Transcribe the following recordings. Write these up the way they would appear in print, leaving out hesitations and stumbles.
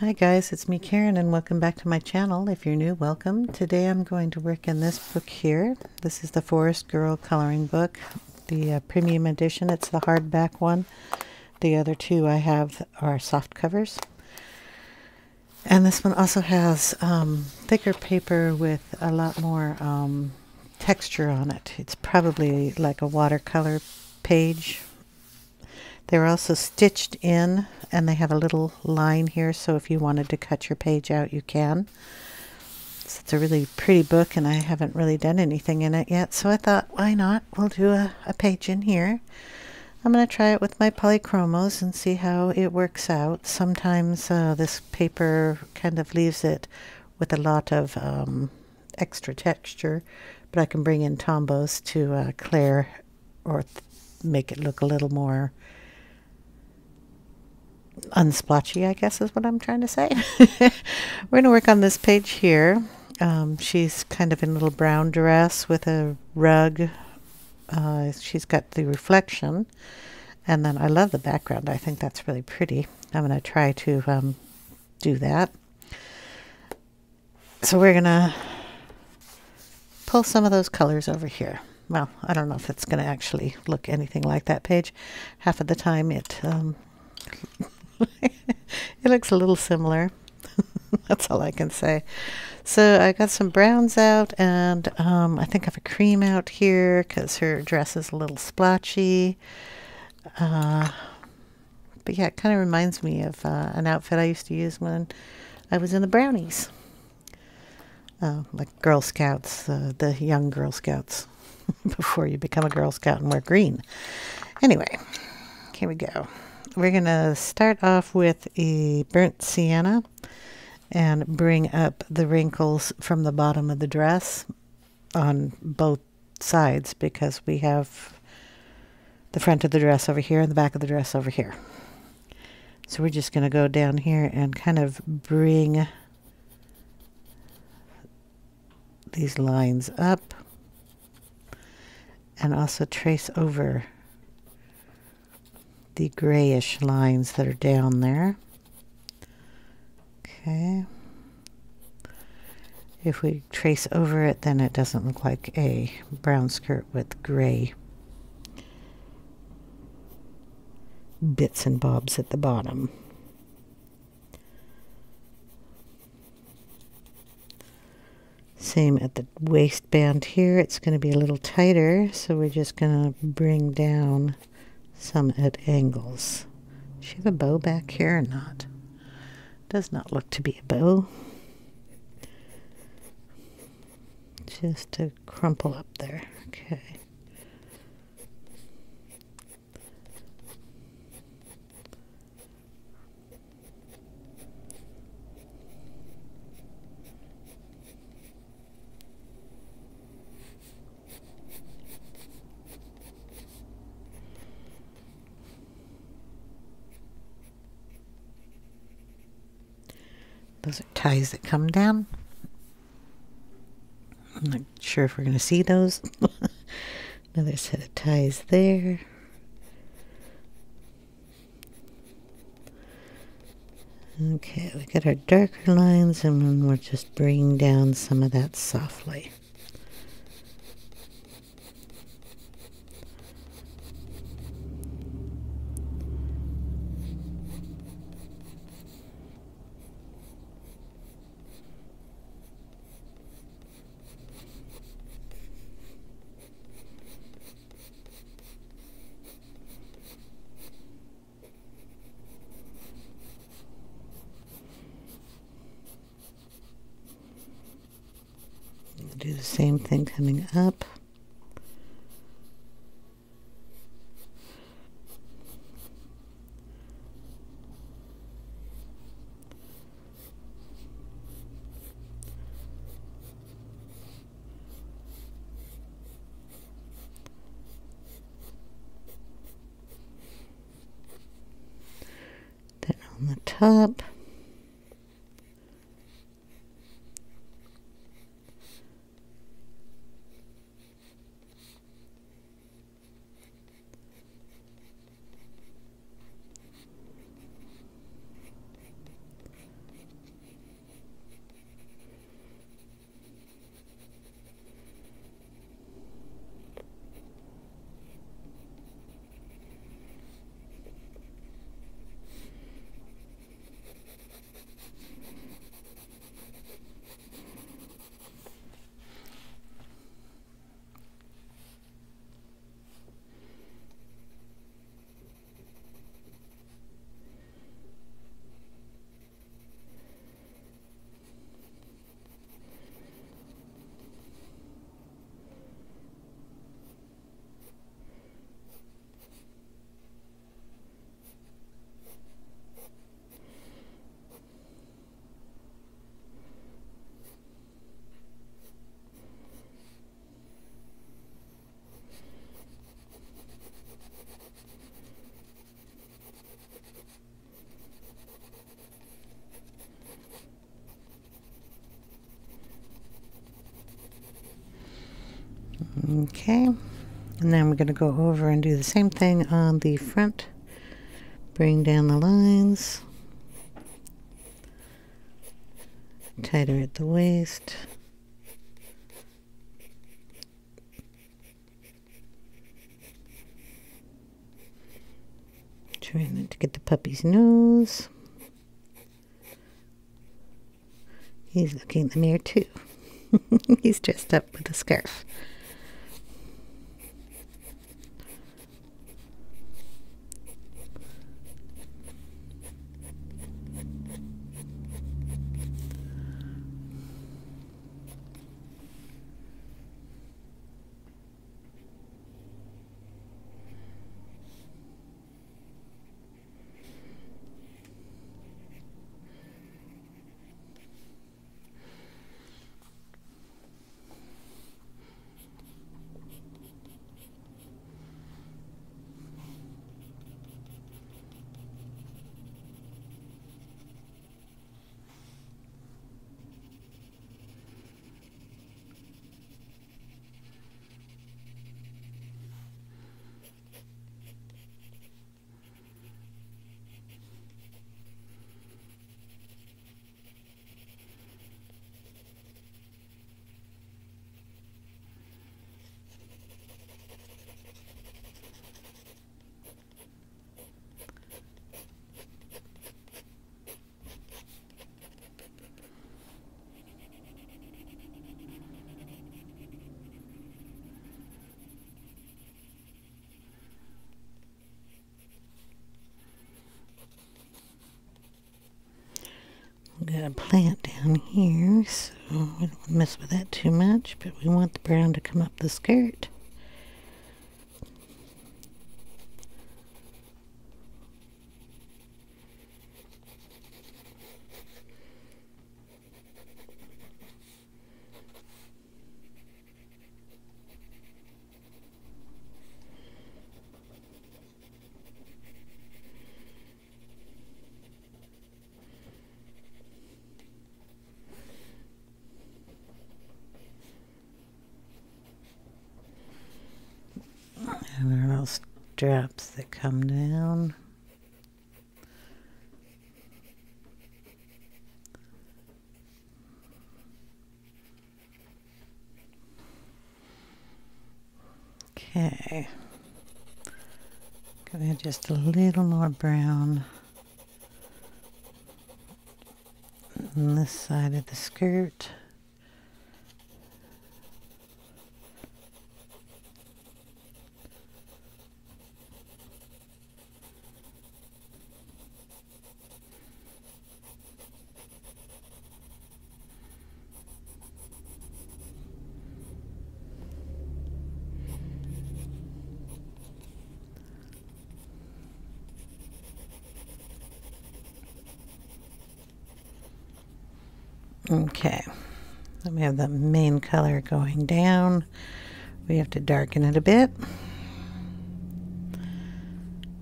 Hi guys, it's me Karen and welcome back to my channel. If you're new, welcome. Today I'm going to work in this book here. This is the Forest Girl coloring book, the premium edition. It's the hardback one. The other two I have are soft covers. And this one also has thicker paper with a lot more texture on it. It's probably like a watercolor page. They're also stitched in and they have a little line here, so if you wanted to cut your page out you can. So it's a really pretty book and I haven't really done anything in it yet, so I thought why not, we'll do a page in here. I'm going to try it with my Polychromos and see how it works out. Sometimes this paper kind of leaves it with a lot of extra texture, but I can bring in Tombows to clear or make it look a little more unsplotchy, I guess is what I'm trying to say. We're going to work on this page here. She's kind of in a little brown dress with a rug. She's got the reflection. And then I love the background. I think that's really pretty. I'm going to try to do that. So we're going to pull some of those colors over here. Well, I don't know if it's going to actually look anything like that page. Half of the time it it looks a little similar. That's all I can say. So I got some browns out and I think I have a cream out here because her dress is a little splotchy. But yeah, it kind of reminds me of an outfit I used to use when I was in the Brownies. Like Girl Scouts, the young Girl Scouts, before you become a Girl Scout and wear green. Anyway, here we go. We're going to start off with a burnt sienna and bring up the wrinkles from the bottom of the dress on both sides because we have the front of the dress over here and the back of the dress over here. So we're just going to go down here and kind of bring these lines up and also trace over the grayish lines that are down there. Okay. If we trace over it, then it doesn't look like a brown skirt with gray bits and bobs at the bottom. Same at the waistband here. It's going to be a little tighter, so we're just going to bring down some at angles. Does she have a bow back here or not? Does not look to be a bow. Just to crumple up there. Okay. Those are ties that come down. I'm not sure if we're going to see those. Another set of ties there. Okay, we got our darker lines and then we're just bringing down some of that softly. Do the same thing coming up. Then on the top. Okay, and then we're going to go over and do the same thing on the front. Bring down the lines, tighter at the waist. Trying not to get the puppy's nose. He's looking in the mirror too. He's dressed up with a scarf. Got a plant down here, so we don't want to mess with that too much, but we want the brown to come up the skirt. Straps that come down. Okay, gonna add just a little more brown on this side of the skirt. Okay, then we have the main color going down. We have to darken it a bit.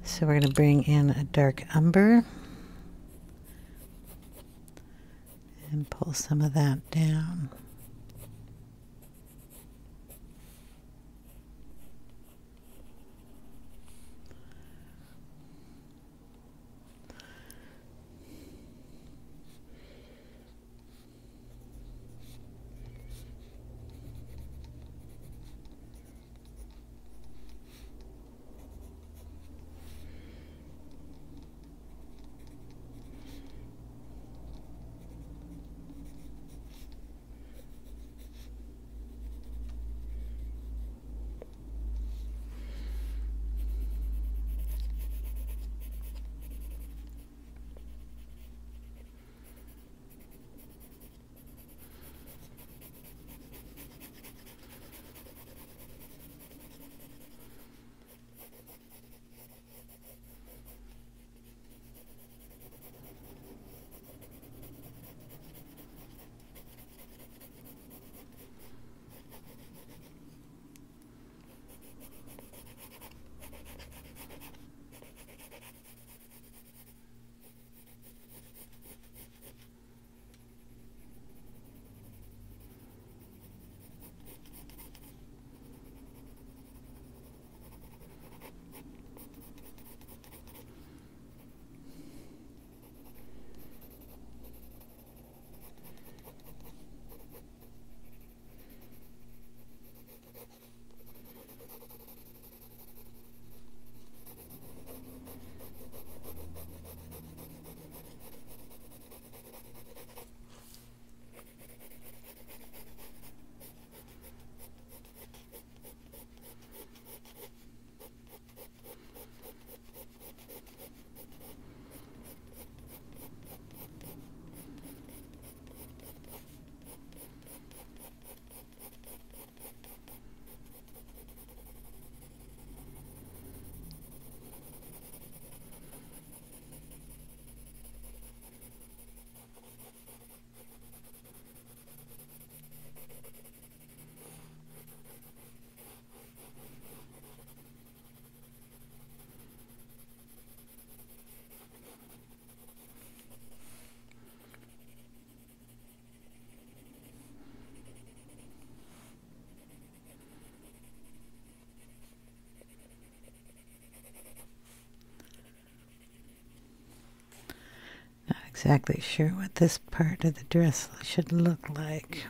So we're going to bring in a dark umber and pull some of that down. exactly sure what this part of the dress should look like.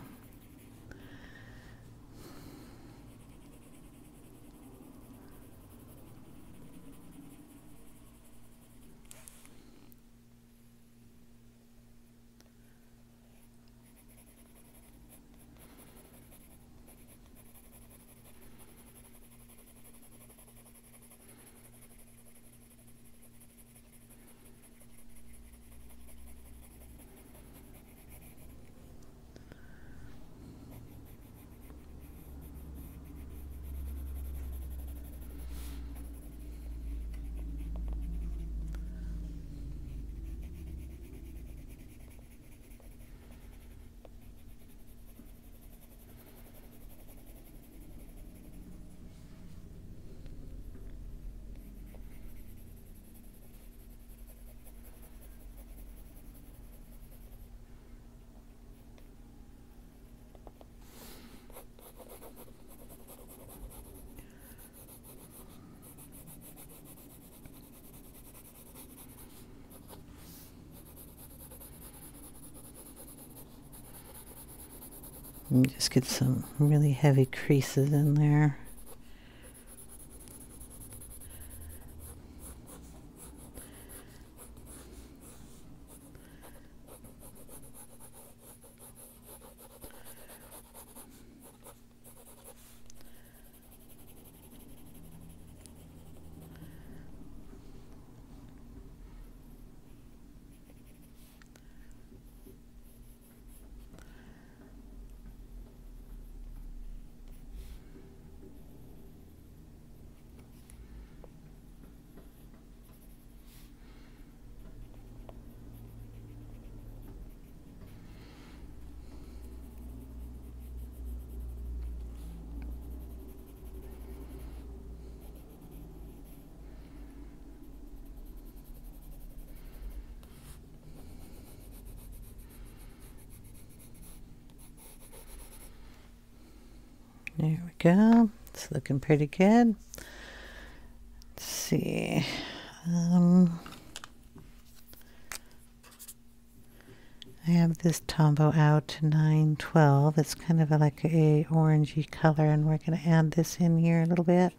And just get some really heavy creases in there. There we go. It's looking pretty good. Let's see. I have this Tombow out to 912. It's kind of like a orangey color, and we're going to add this in here a little bit.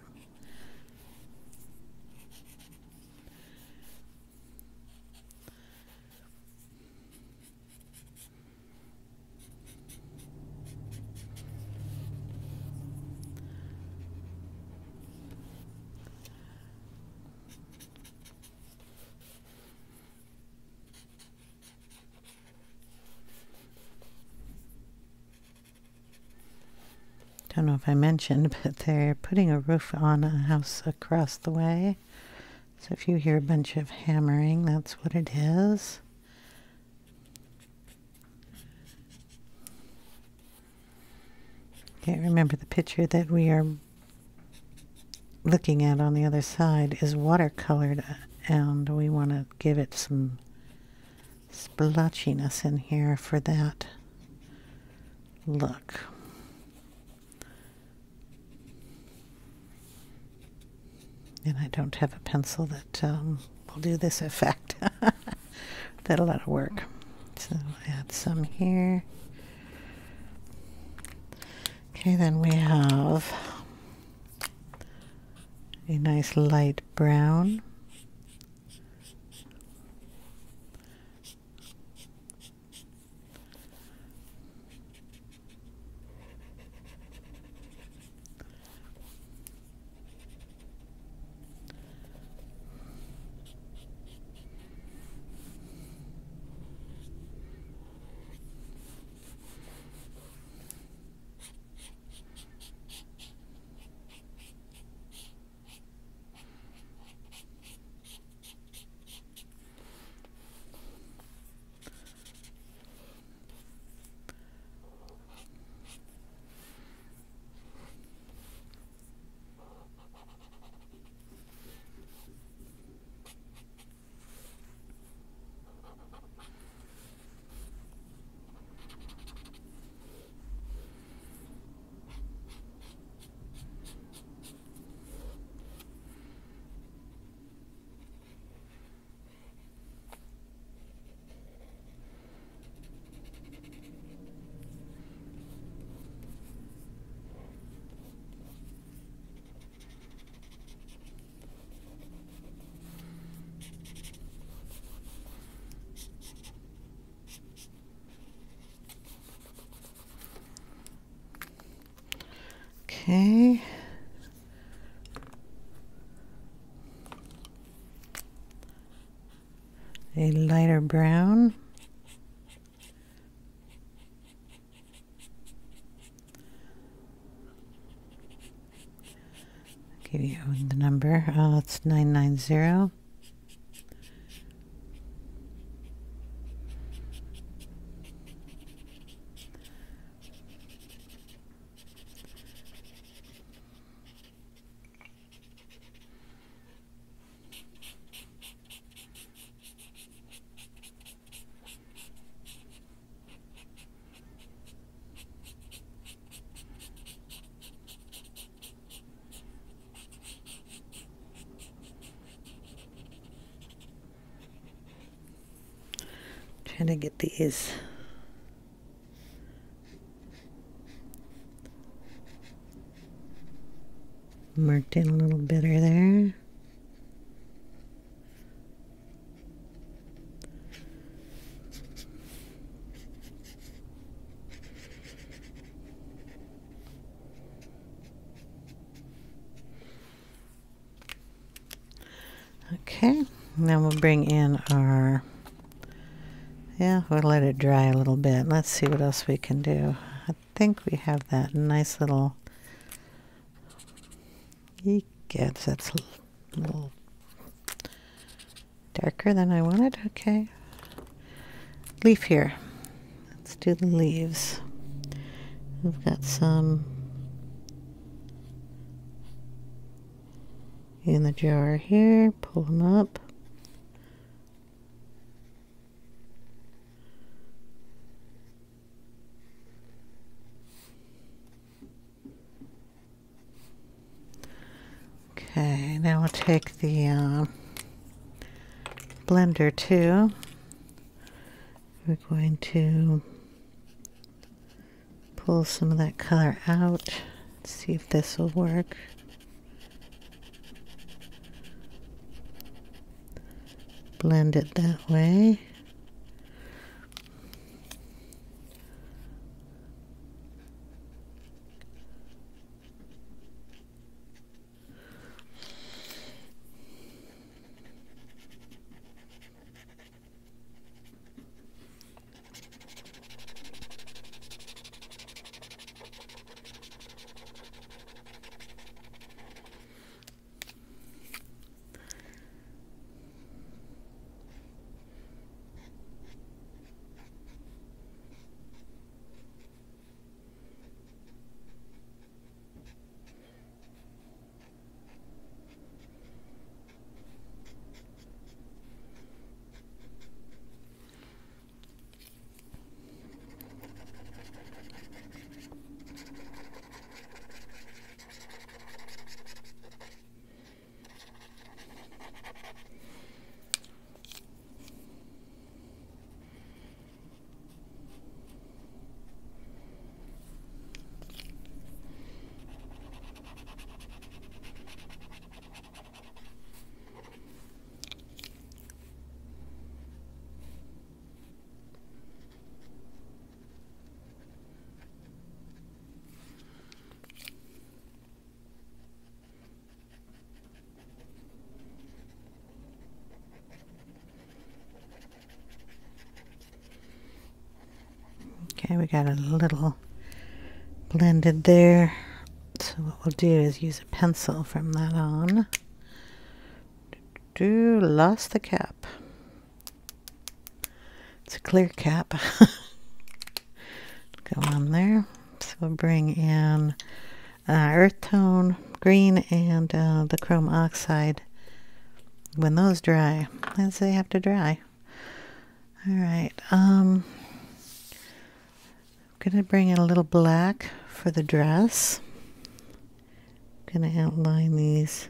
I don't know if I mentioned, but they're putting a roof on a house across the way. So if you hear a bunch of hammering, that's what it is. Can't remember the picture that we are looking at on the other side is watercolored, and we want to give it some splotchiness in here for that look. And I don't have a pencil that will do this effect. That's a lot of work. So I'll add some here. Okay, then we have a nice light brown. Okay. A lighter brown. I'll give you the number. It's 990. Trying to get these marked in a little better there. Okay, now we'll bring in our we'll let it dry a little bit. Let's see what else we can do. I think we have that nice little... Yes, that's a little darker than I wanted. Okay. Leaf here. Let's do the leaves. We've got some in the jar here. Pull them up. Okay, now we'll take the blender too. We're going to pull some of that color out. Let's see if this will work. Blend it that way. Okay, we got a little blended there. So what we'll do is use a pencil from that on. Lost the cap. It's a clear cap. Go on there. So we'll bring in earth tone green and the chrome oxide. When those dry, as they have to dry. All right. Gonna bring in a little black for the dress. Gonna outline these.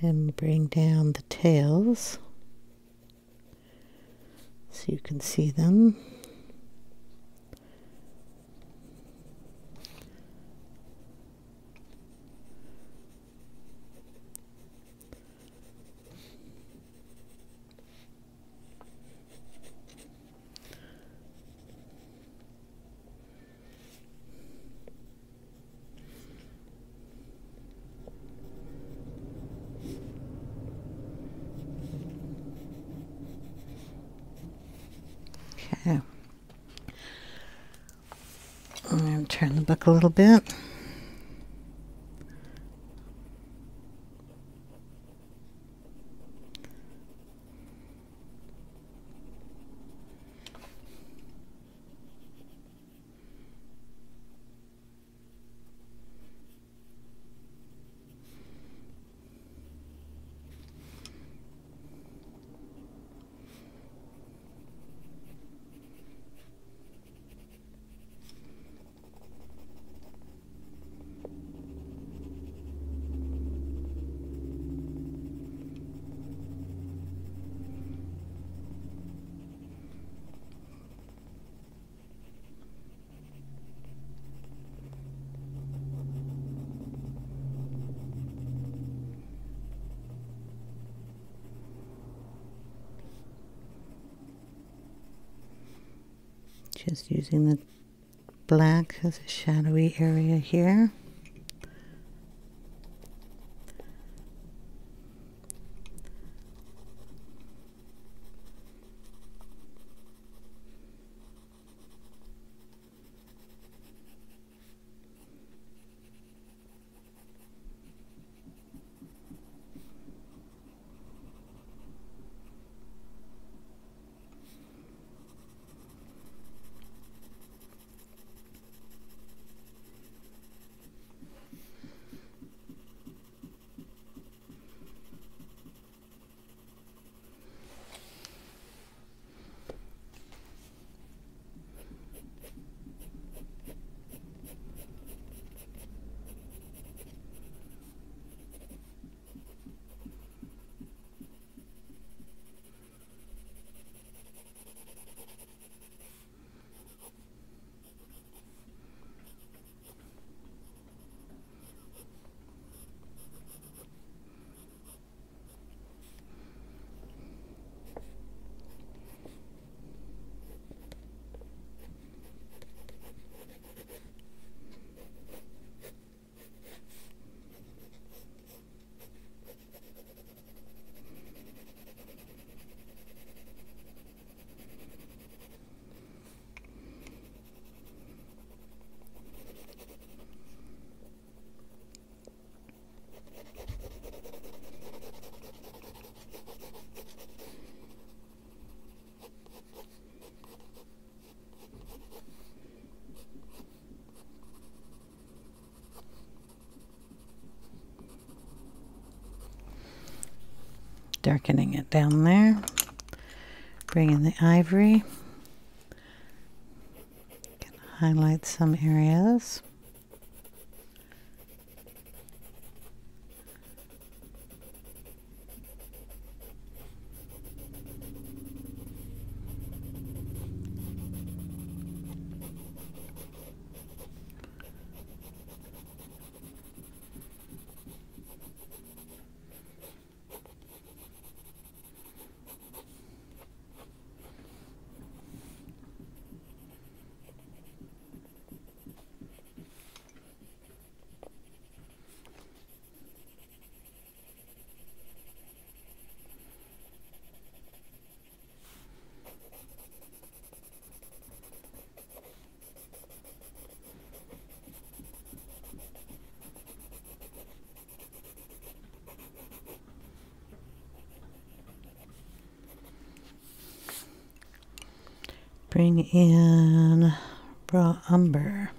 And bring down the tails so you can see them. Okay. I'm going to turn the book a little bit. Just using the black as a shadowy area here. Darkening it down there, bring in the ivory, can highlight some areas. Bring in raw umber.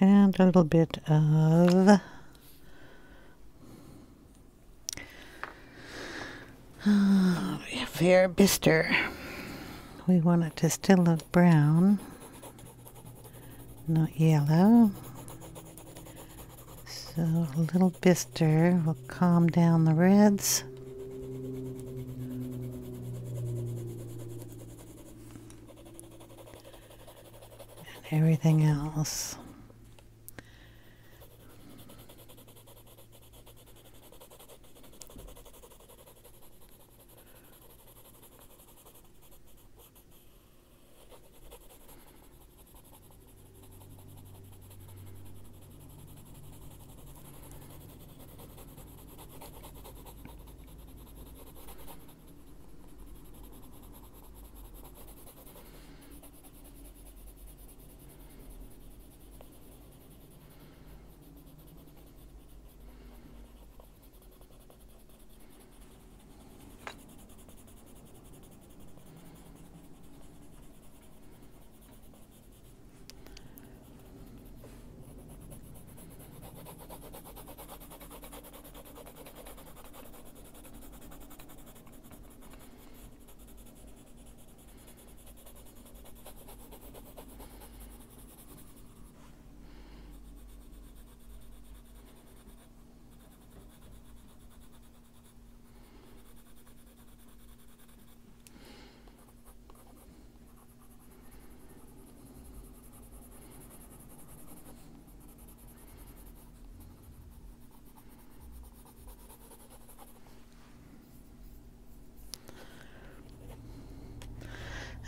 And a little bit of fair bister. We want it to still look brown, not yellow. So a little bister will calm down the reds. everything else.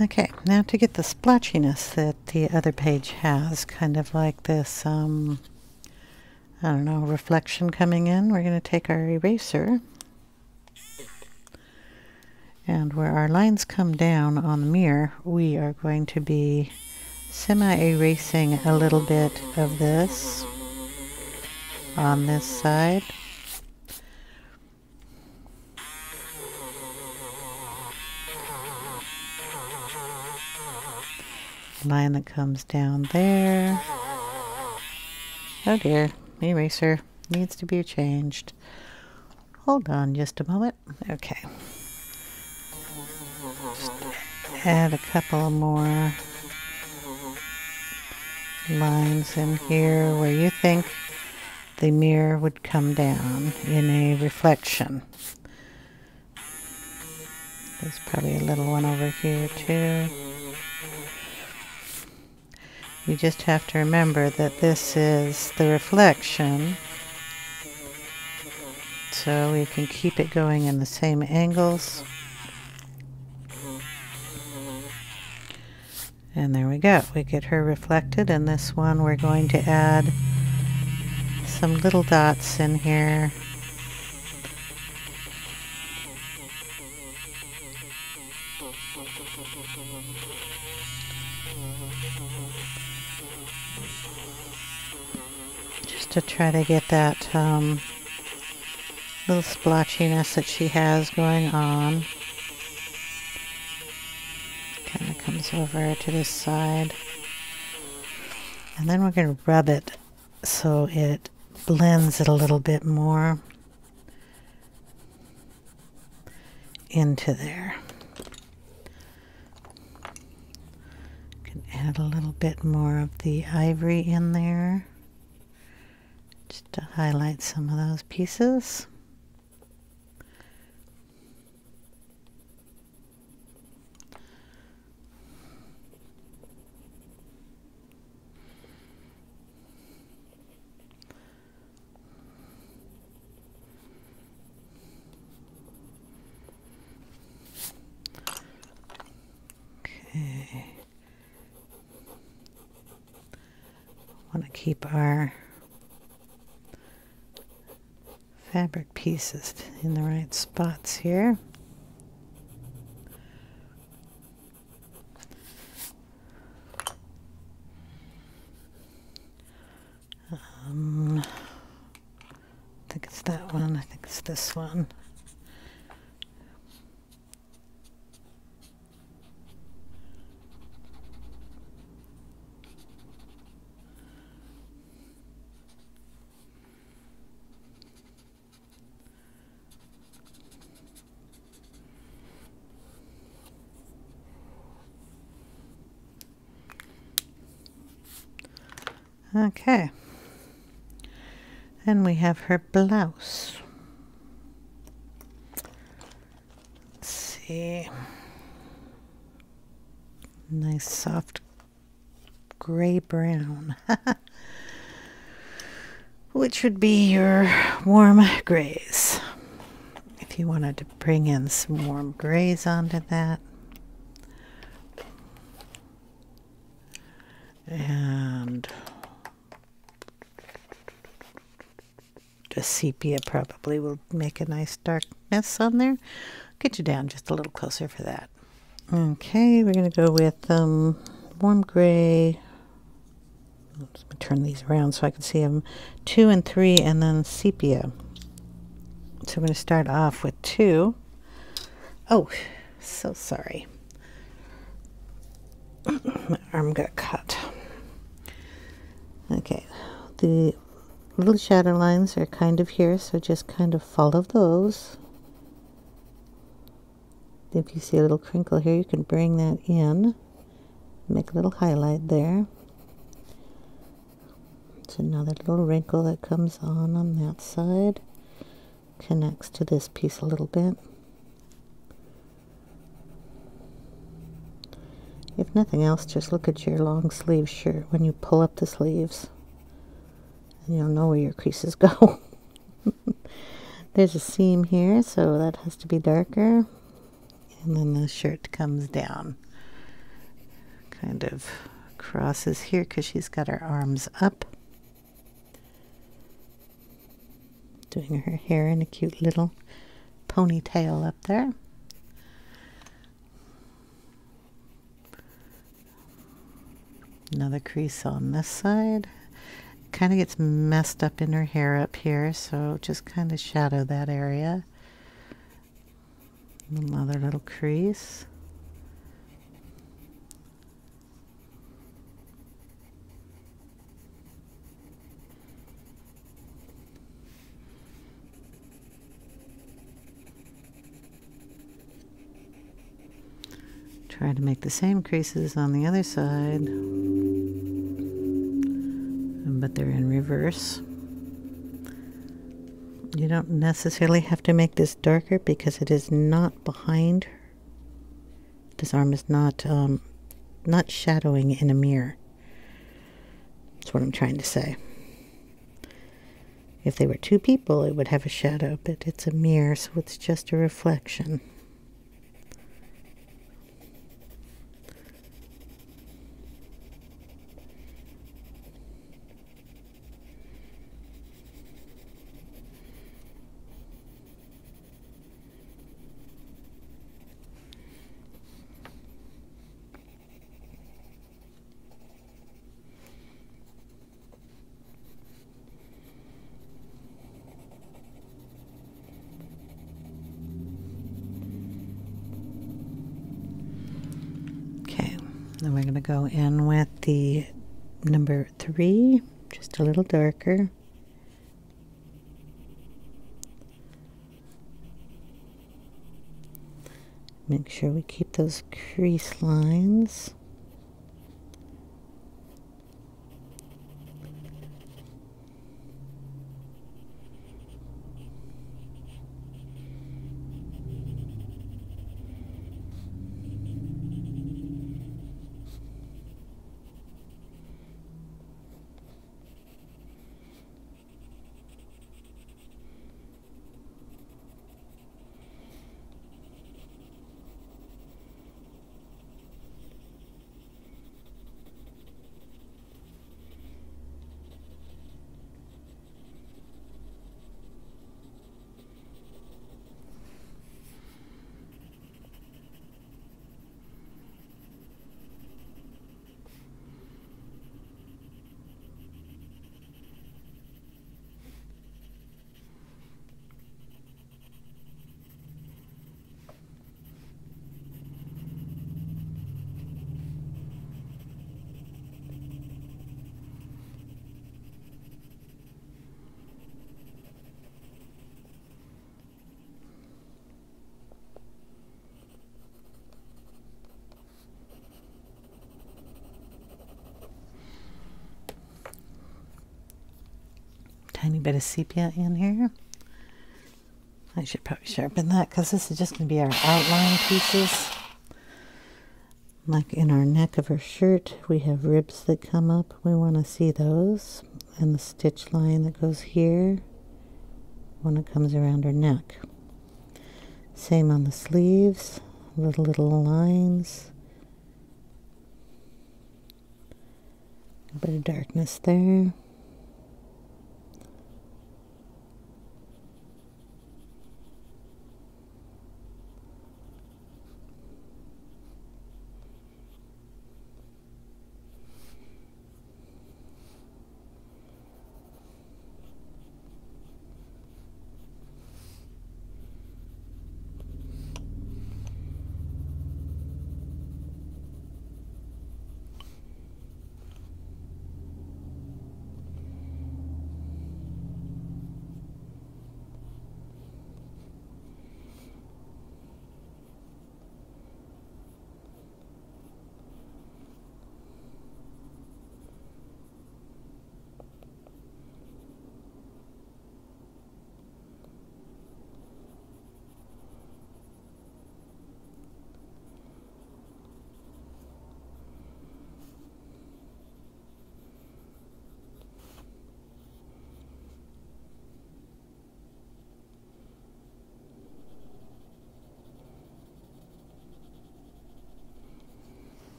Okay, now to get the splotchiness that the other page has, kind of like this, I don't know, reflection coming in, we're going to take our eraser, and where our lines come down on the mirror, we are going to be semi-erasing a little bit of this on this side. Line that comes down there. Oh dear, eraser needs to be changed. Hold on just a moment. Okay. Just add a couple more lines in here where you think the mirror would come down in a reflection. There's probably a little one over here too. You just have to remember that this is the reflection, so we can keep it going in the same angles. And there we go. We get her reflected. And this one we're going to add some little dots in here. To try to get that little splotchiness that she has going on. Kind of comes over to this side. And then we're going to rub it so it blends it a little bit more into there. Can add a little bit more of the ivory in there. Just to highlight some of those pieces. Okay. Want to keep our fabric pieces in the right spots here. I think it's that one. I think it's this one. Okay, then we have her blouse. Let's see, nice soft gray brown, which would be your warm grays. If you wanted to bring in some warm grays onto that. And the sepia probably will make a nice dark mess on there. Get you down just a little closer for that. Okay, we're going to go with warm gray. Let's turn these around so I can see them. 2 and 3, and then sepia. So I'm going to start off with 2. Oh, so sorry. My arm got cut. Okay, the little shadow lines are kind of here, so just kind of follow those. If you see a little crinkle here, you can bring that in, make a little highlight there. It's another little wrinkle that comes on that side, connects to this piece a little bit. If nothing else, just look at your long sleeve shirt when you pull up the sleeves, and you'll know where your creases go. There's a seam here, so that has to be darker. And then the shirt comes down, kind of crosses here because she's got her arms up, doing her hair in a cute little ponytail up there. Another crease on this side. Kind of gets messed up in her hair up here, so just kind of shadow that area. Another little crease. Try to make the same creases on the other side, but they're in reverse. You don't necessarily have to make this darker because it is not behind her. This arm is not shadowing in a mirror. That's what I'm trying to say. If they were two people, it would have a shadow, but it's a mirror, so it's just a reflection. Then we're going to go in with the number 3, just a little darker. Make sure we keep those crease lines. Tiny bit of sepia in here. I should probably sharpen that because this is just going to be our outline pieces. Like in our neck of her shirt, we have ribs that come up. We want to see those. And the stitch line that goes here when it comes around her neck. Same on the sleeves, with little lines. A bit of darkness there.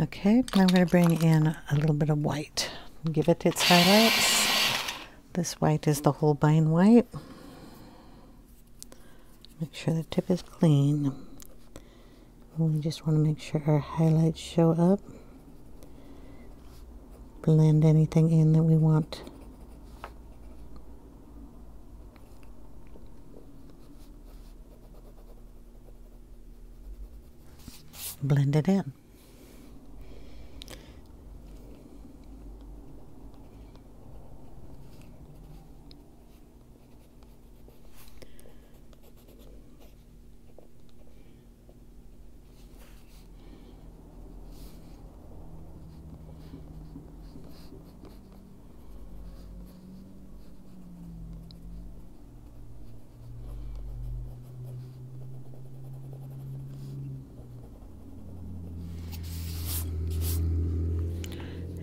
Okay, now I'm going to bring in a little bit of white. Give it its highlights. This white is the Holbein white. Make sure the tip is clean. And we just want to make sure our highlights show up. Blend anything in that we want. Blend it in.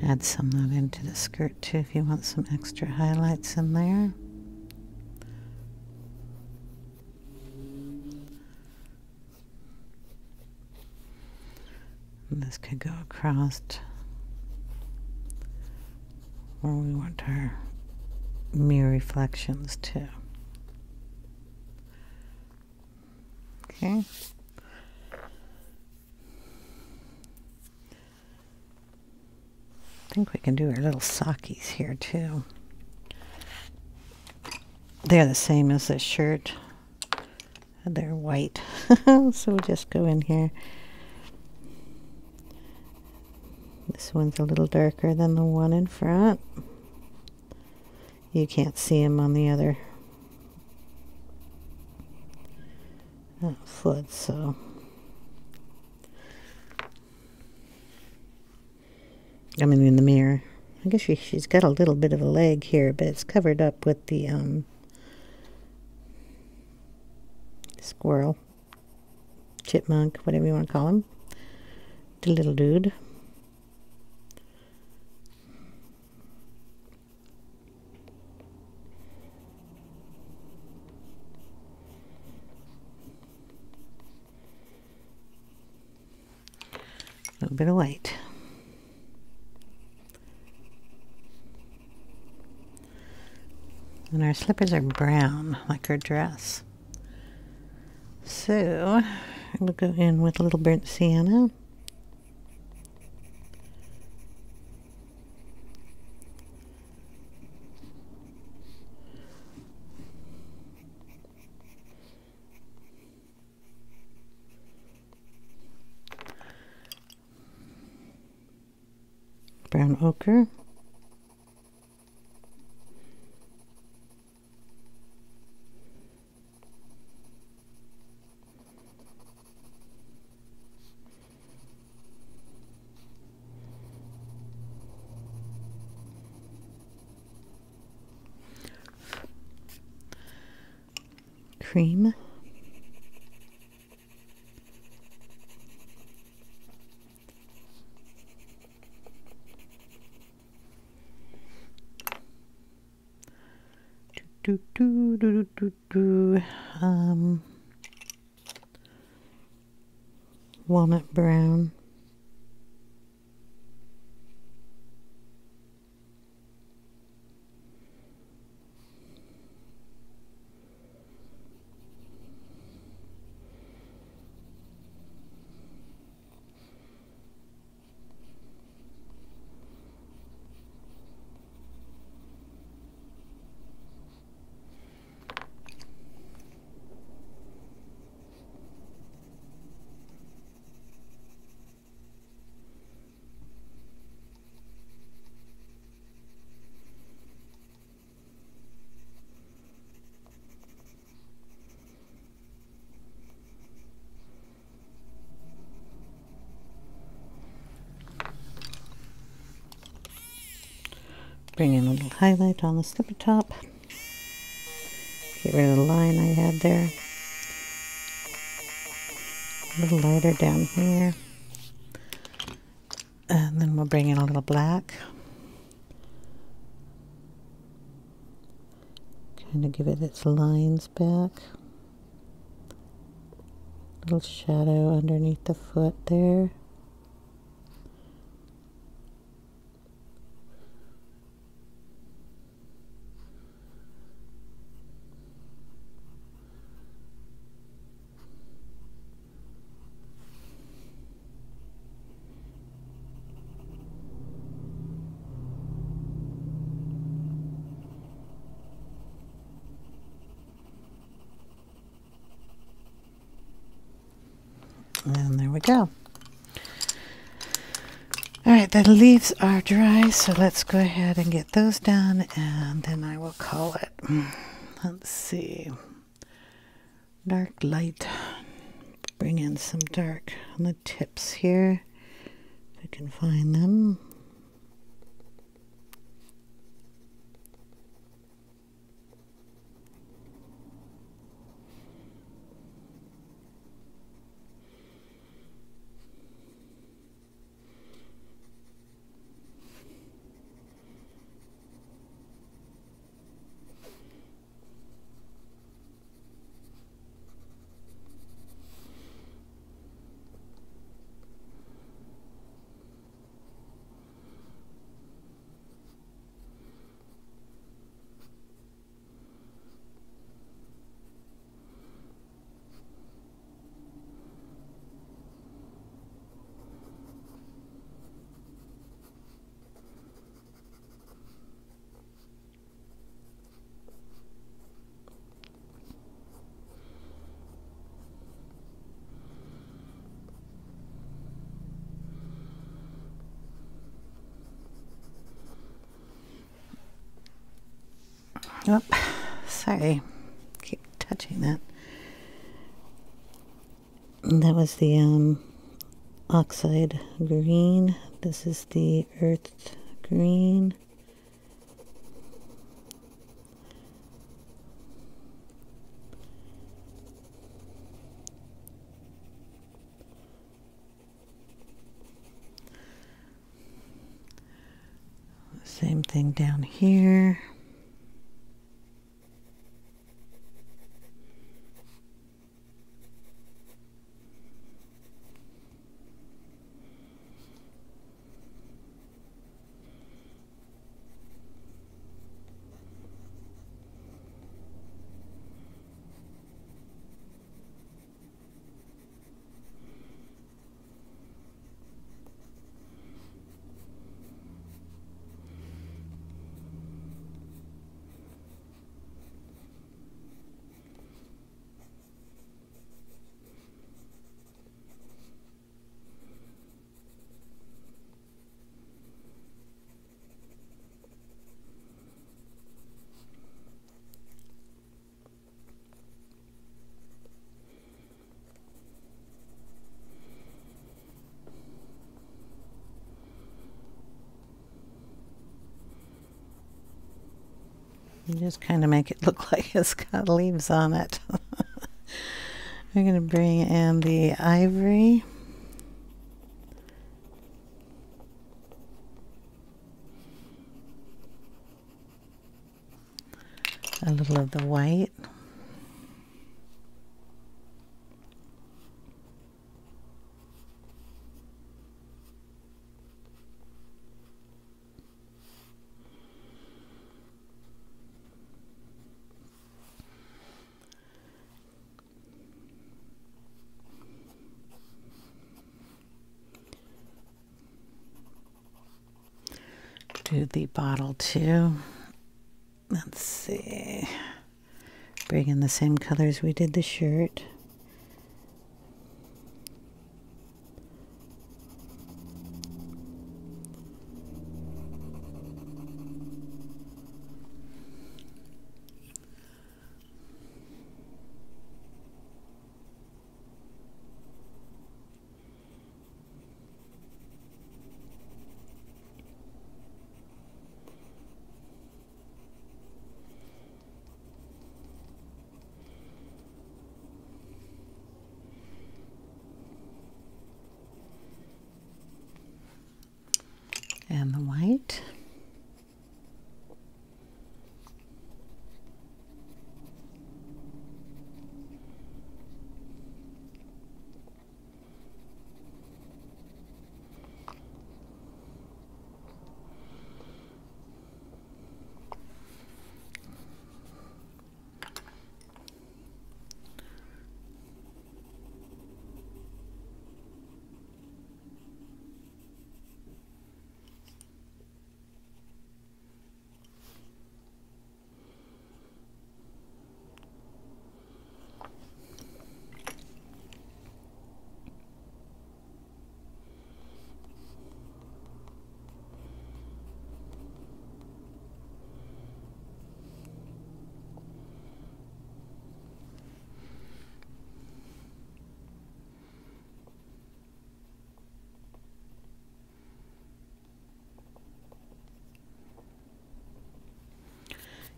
Add some of that into the skirt too if you want some extra highlights in there. And this could go across where we want our mirror reflections too. Okay. I think we can do our little sockies here too. They're the same as this shirt. They're white. So we'll just go in here. This one's a little darker than the one in front. You can't see them on the other foot, so. I mean, in the mirror. I guess she's got a little bit of a leg here, but it's covered up with the squirrel, chipmunk, whatever you want to call him. The little dude. A little bit of white. And our slippers are brown, like her dress. So, we'll go in with a little burnt sienna. Brown ochre. cream. Walnut brown. Bring in a little highlight on the slipper top. Get rid of the line I had there. A little lighter down here. And then we'll bring in a little black. Kind of give it its lines back. A little shadow underneath the foot there. And there we go. Alright, the leaves are dry, so let's go ahead and get those done, and then I will call it. Let's see. Dark light. Bring in some dark on the tips here, if I can find them. Oh, sorry, keep touching that. And that was the oxide green. This is the earth green. Same thing down here. You just kind of make it look like it's got leaves on it. I'm going to bring in the ivory. A little of the white. Do the bottle too. Let's see. Bring in the same colors we did the shirt. And the white.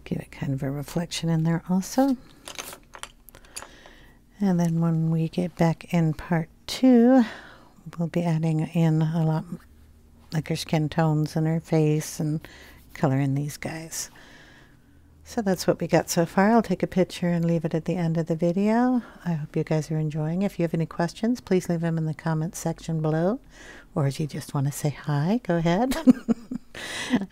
Get a kind of a reflection in there also. And then when we get back in part two, we'll be adding in a lot, like her skin tones and her face, and coloring these guys. So that's what we got so far. I'll take a picture and leave it at the end of the video. I hope you guys are enjoying. If you have any questions, please leave them in the comments section below. Or if you just want to say hi, go ahead.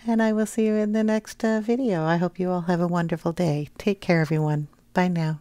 And I will see you in the next video. I hope you all have a wonderful day. Take care, everyone. Bye now.